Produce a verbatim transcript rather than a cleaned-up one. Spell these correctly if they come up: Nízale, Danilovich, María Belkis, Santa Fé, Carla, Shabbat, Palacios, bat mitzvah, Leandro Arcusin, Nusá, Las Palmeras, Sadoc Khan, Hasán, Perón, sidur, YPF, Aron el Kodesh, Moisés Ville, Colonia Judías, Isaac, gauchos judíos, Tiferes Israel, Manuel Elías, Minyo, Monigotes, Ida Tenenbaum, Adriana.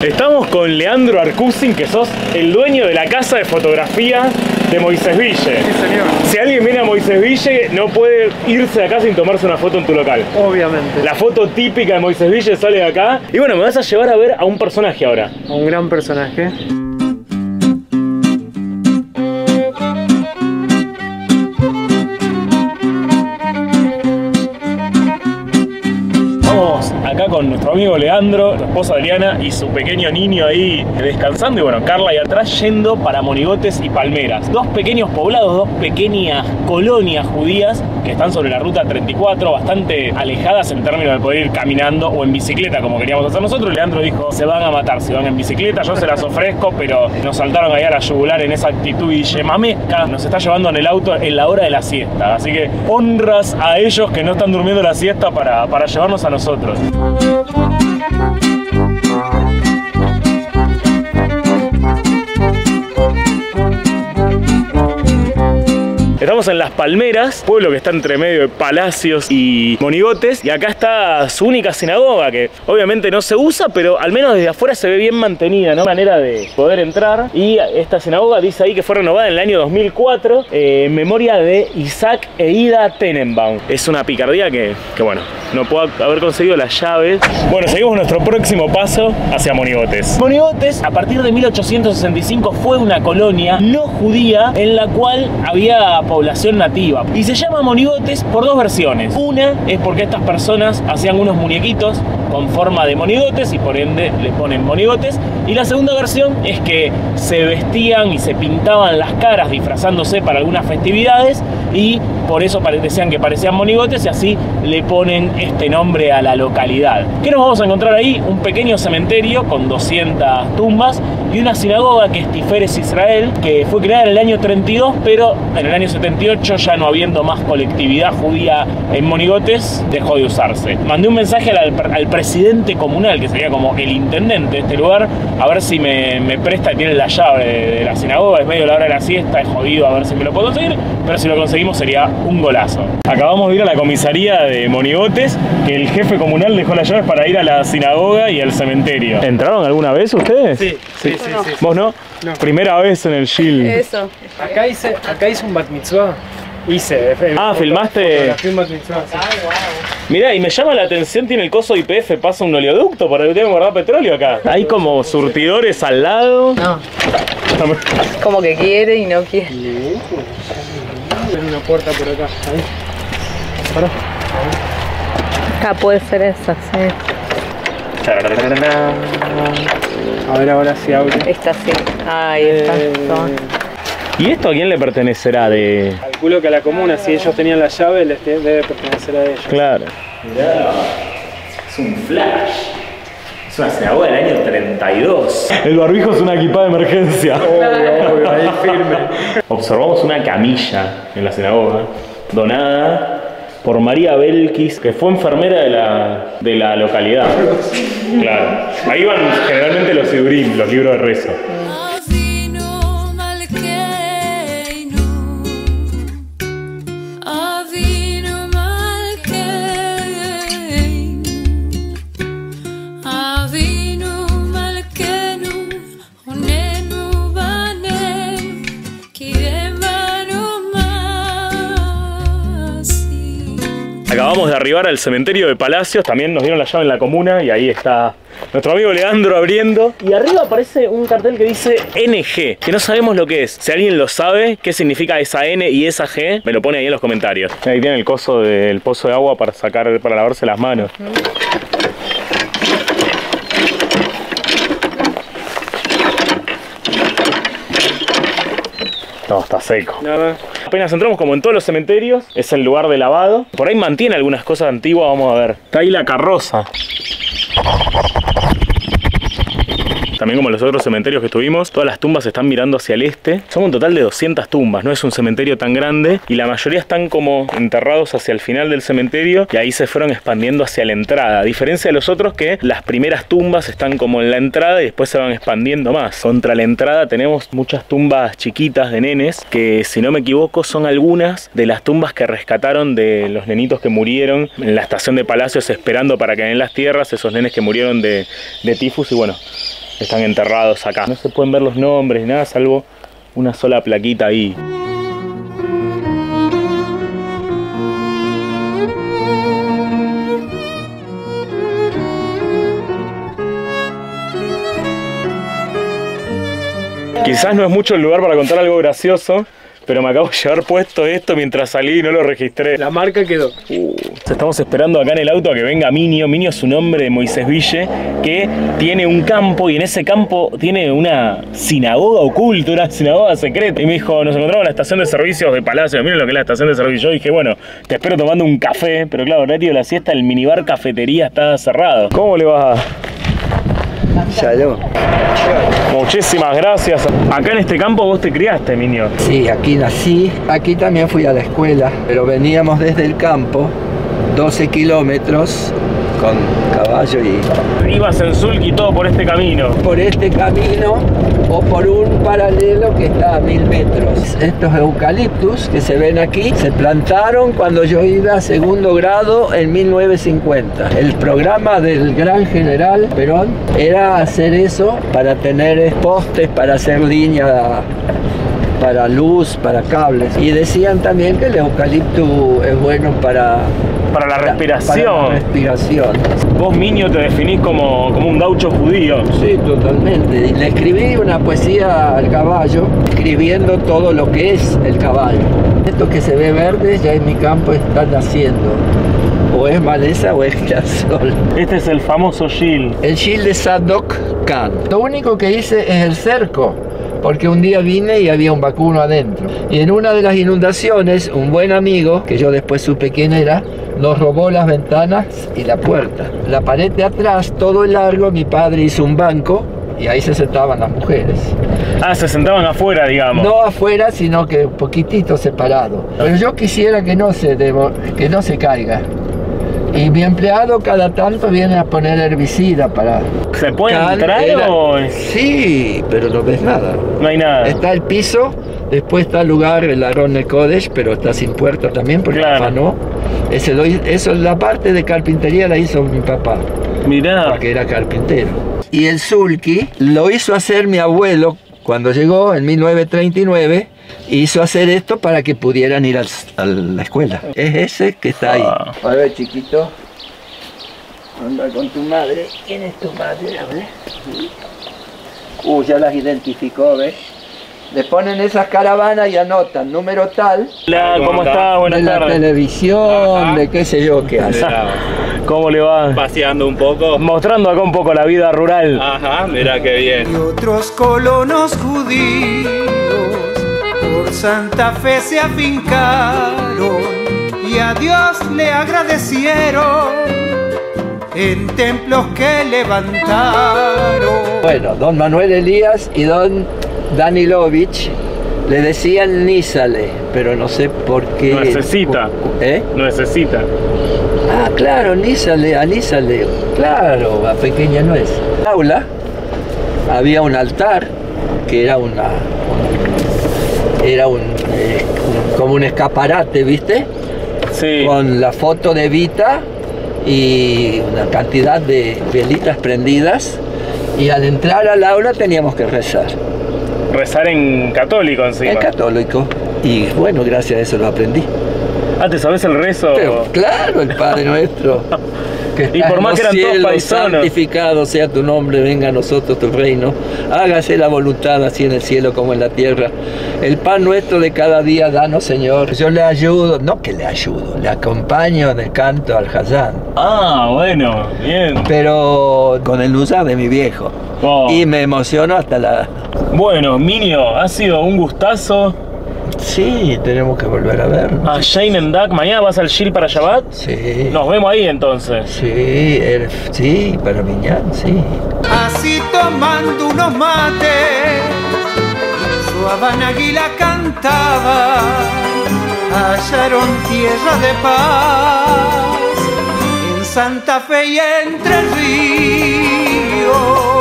Estamos con Leandro Arcusin, que sos el dueño de la casa de fotografía de Moisés Ville. Sí, señor. Si alguien viene a Moisés Ville, no puede irse de acá sin tomarse una foto en tu local. Obviamente. La foto típica de Moisés Ville sale de acá. Y bueno, me vas a llevar a ver a un personaje ahora. A un gran personaje. Acá con nuestro amigo Leandro, su esposa Adriana y su pequeño niño ahí descansando. Y bueno, Carla ahí atrás yendo para Monigotes y Palmeras. Dos pequeños poblados, dos pequeñas colonias judías que están sobre la ruta treinta y cuatro, bastante alejadas en términos de poder ir caminando o en bicicleta, como queríamos hacer nosotros. Leandro dijo, se van a matar, se van en bicicleta, yo se las ofrezco, pero nos saltaron ahí a la yugular en esa actitud y yemamesca. Nos está llevando en el auto en la hora de la siesta. Así que honras a ellos que no están durmiendo la siesta para, para llevarnos a nosotros. Estamos en Las Palmeras, pueblo que está entre medio de Palacios y Monigotes, y acá está su única sinagoga, que obviamente no se usa, pero al menos desde afuera se ve bien mantenida, ¿no? Manera de poder entrar. Y esta sinagoga dice ahí que fue renovada en el año dos mil cuatro, eh, en memoria de Isaac e Ida Tenenbaum. Es una picardía que, que bueno, no puedo haber conseguido las llaves. Bueno, seguimos nuestro próximo paso hacia Monigotes. Monigotes, a partir de mil ochocientos sesenta y cinco, fue una colonia no judía en la cual había población nativa, y se llama Monigotes por dos versiones. Una es porque estas personas hacían unos muñequitos con forma de monigotes y por ende le ponen Monigotes, y la segunda versión es que se vestían y se pintaban las caras disfrazándose para algunas festividades y por eso decían que parecían monigotes, y así le ponen este nombre a la localidad. ¿Qué nos vamos a encontrar ahí? Un pequeño cementerio con doscientas tumbas y una sinagoga que es Tiferes Israel, que fue creada en el año treinta y dos, pero en el año setenta y ocho, ya no habiendo más colectividad judía en Monigotes, dejó de usarse. Mandé un mensaje al, al presidente comunal, que sería como el intendente de este lugar, a ver si me, me presta, tiene la llave de, de la sinagoga, es medio la hora de la siesta, es jodido, a ver si me lo puedo conseguir, pero si lo conseguimos sería un golazo. Acabamos de ir a la comisaría de Monigotes, que el jefe comunal dejó las llaves para ir a la sinagoga y al cementerio. ¿Entraron alguna vez ustedes? Sí, sí, sí. No. sí, sí. ¿Vos no? no? Primera vez en el Gil. Eso. Acá hice, acá hice un bat mitzvah. Hice. Ah, filmaste. Fotografía, bat mitzvah, sí. Ay, wow. Mirá, y me llama la atención, tiene el coso Y P F, pasa un oleoducto para que tengan que guardar petróleo acá. Hay como surtidores al lado. No. Como que quiere y no quiere. Hay una puerta por acá. Ahí. Pará. Acá puede ser esa, sí. A ver, ahora sí abre. Esta sí. Ahí está. Eh... ¿Y esto a quién le pertenecerá? De... Calculo que a la comuna, si ellos tenían la llave, les debe pertenecer a ellos. Claro. Mirá, es un flash. Es una sinagoga del año treinta y dos. El barbijo es una equipa de emergencia. Obvio, obvio, ahí firme. Observamos una camilla en la sinagoga, donada por María Belkis, que fue enfermera de la, de la localidad. Claro. Ahí van generalmente los sidurim, los libros de rezo. Acabamos de arribar al cementerio de Palacios, también nos dieron la llave en la comuna y ahí está nuestro amigo Leandro abriendo. Y arriba aparece un cartel que dice N G, que no sabemos lo que es. Si alguien lo sabe, qué significa esa N y esa G, me lo pone ahí en los comentarios. Ahí tienen el coso del pozo de agua para sacar, para lavarse las manos. No, está seco. Nada. Apenas entramos, como en todos los cementerios, es el lugar de lavado. Por ahí mantiene algunas cosas antiguas, vamos a ver. Está ahí la carroza. También como en los otros cementerios que estuvimos, todas las tumbas están mirando hacia el este. Son un total de doscientas tumbas, no es un cementerio tan grande. Y la mayoría están como enterrados hacia el final del cementerio, y ahí se fueron expandiendo hacia la entrada. A diferencia de los otros, que las primeras tumbas están como en la entrada y después se van expandiendo más. Contra la entrada tenemos muchas tumbas chiquitas de nenes, que si no me equivoco son algunas de las tumbas que rescataron de los nenitos que murieron en la estación de Palacios esperando para que den las tierras, esos nenes que murieron de, de tifus. Y bueno, están enterrados acá. No se pueden ver los nombres ni nada, salvo una sola plaquita ahí. Quizás no es mucho el lugar para contar algo gracioso, pero me acabo de llevar puesto esto mientras salí y no lo registré. La marca quedó. Uh, estamos esperando acá en el auto a que venga Minyo. Minyo es un hombre de Moisés Ville que tiene un campo y en ese campo tiene una sinagoga oculta, una sinagoga secreta. Y me dijo, nos encontramos en la estación de servicios de Palacios. Miren lo que es la estación de servicios. Yo dije, bueno, te espero tomando un café, pero claro, en horario de la siesta el minibar cafetería está cerrado. ¿Cómo le vas a...? Salud. Muchísimas gracias. Acá en este campo vos te criaste, Minyo. Sí, aquí nací. Aquí también fui a la escuela, pero veníamos desde el campo, doce kilómetros, con caballo y... Ibas en sulky todo por este camino. Por este camino o por un paralelo que está a mil metros. Estos eucaliptus que se ven aquí se plantaron cuando yo iba a segundo grado en mil novecientos cincuenta. El programa del gran general Perón era hacer eso para tener postes, para hacer línea, para luz, para cables. Y decían también que el eucalipto es bueno para... Para la respiración. Para la respiración. Vos, Minyo, te definís como, como un gaucho judío. Sí, totalmente. Y le escribí una poesía al caballo, escribiendo todo lo que es el caballo. Esto que se ve verde ya en mi campo están haciendo. O es maleza o es girasol. Este es el famoso Gil. El Gil de Sadoc Khan. Lo único que hice es el cerco, porque un día vine y había un vacuno adentro. Y en una de las inundaciones, un buen amigo, que yo después supe quién era, nos robó las ventanas y la puerta. La pared de atrás, todo el largo, mi padre hizo un banco y ahí se sentaban las mujeres. Ah, se sentaban afuera, digamos. No afuera, sino que un poquitito separado. Pero yo quisiera que no se, debo, que no se caiga. Y mi empleado cada tanto viene a poner herbicida para... ¿Se puede entrar era... o...? Sí, pero no ves nada. No hay nada. Está el piso, después está el lugar, el Aron el Kodesh, pero está sin puerta también porque claro. Afanó. Ese lo, eso, la parte de carpintería la hizo mi papá. Mirá. Porque era carpintero. Y el sulky lo hizo hacer mi abuelo cuando llegó en mil novecientos treinta y nueve. Hizo hacer esto para que pudieran ir al, a la escuela. Es ese que está ahí. A ver, chiquito, anda con tu madre. ¿Quién es tu madre? A ver. Uh, ya las identificó, ¿ves? Le ponen esas caravanas y anotan número tal. Hola, ¿cómo está? Buenas tardes. De la televisión, ajá, de qué sé yo qué hace. ¿Cómo le va? Paseando un poco. Mostrando acá un poco la vida rural. Ajá, mira qué bien. Y otros colonos judíos por Santa Fe se afincaron y a Dios le agradecieron en templos que levantaron. Bueno, don Manuel Elías y don Danilovich le decían Nízale, pero no sé por qué. Necesita. ¿Eh? Necesita. Ah, claro, Nízale, a Nízale. Claro, a pequeña no es. En el aula había un altar que era una. Era un, eh, un. como un escaparate, ¿viste? Sí. Con la foto de Vita y una cantidad de velitas prendidas. Y al entrar al aula teníamos que rezar. Rezar en católico encima. En católico. Y bueno, gracias a eso lo aprendí. Ah, ¿te sabes el rezo? Pero, claro, el Padre Nuestro. Que y por más que eran cielos, todos paisanos. Santificado sea tu nombre, venga a nosotros tu reino. Hágase la voluntad así en el cielo como en la tierra. El pan nuestro de cada día, danos, Señor. Yo le ayudo, no que le ayudo, le acompaño en el canto al Hasán. Ah, bueno, bien. Pero con el Nusá de mi viejo. Oh. Y me emocionó hasta la... Bueno, Minyo, ha sido un gustazo. Sí, tenemos que volver a ver. A Shane and Duck, ¿mañana vas al Gil para Shabbat? Sí. Nos vemos ahí entonces. Sí, el, sí, para Miñán, sí. Así tomando unos mates, su abanaguila cantaba, hallaron tierra de paz, en Santa Fe y Entre Ríos.